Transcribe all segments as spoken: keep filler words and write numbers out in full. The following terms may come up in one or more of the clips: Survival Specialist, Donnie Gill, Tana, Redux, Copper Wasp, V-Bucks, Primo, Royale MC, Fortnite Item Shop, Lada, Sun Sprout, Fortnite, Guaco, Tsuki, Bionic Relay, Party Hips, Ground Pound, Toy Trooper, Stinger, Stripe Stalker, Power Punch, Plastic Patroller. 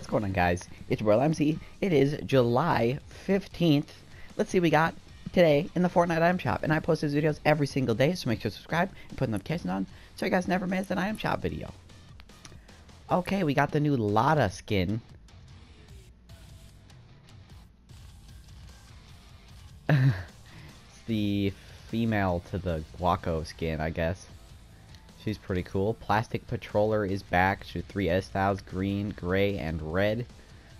What's going on, guys? It's Royale M C. It is July fifteenth. Let's see what we got today in the Fortnite item shop. And I post these videos every single day, so make sure to subscribe and put the notifications on so you guys never miss an item shop video. Okay, we got the new Lada skin. It's the female to the Guaco skin, I guess. She's pretty cool. Plastic Patroller is back. She's three S styles: green, gray, and red.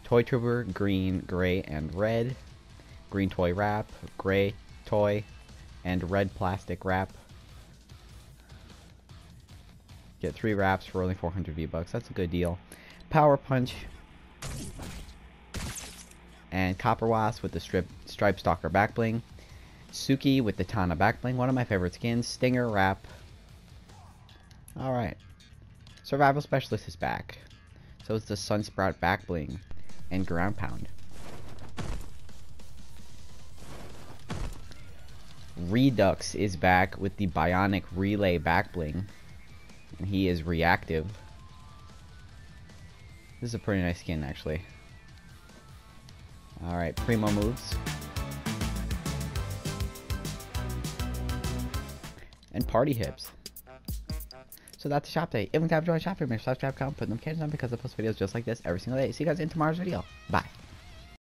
Toy Trooper, green, gray, and red. Green toy wrap, gray toy, and red plastic wrap. Get three wraps for only four hundred V-Bucks. That's a good deal. Power Punch. And Copper Wasp with the strip, Stripe Stalker back bling. Tsuki with the Tana back bling. One of my favorite skins. Stinger wrap. Alright. Survival Specialist is back. So is the Sun Sprout back bling. And Ground Pound. Redux is back with the Bionic Relay back bling. And he is reactive. This is a pretty nice skin, actually. Alright, Primo moves. And Party Hips. So that's the shop day. If you have enjoyed shopping, make sure to subscribe, comment, put notifications on because I post videos just like this every single day. See you guys in tomorrow's video. Bye.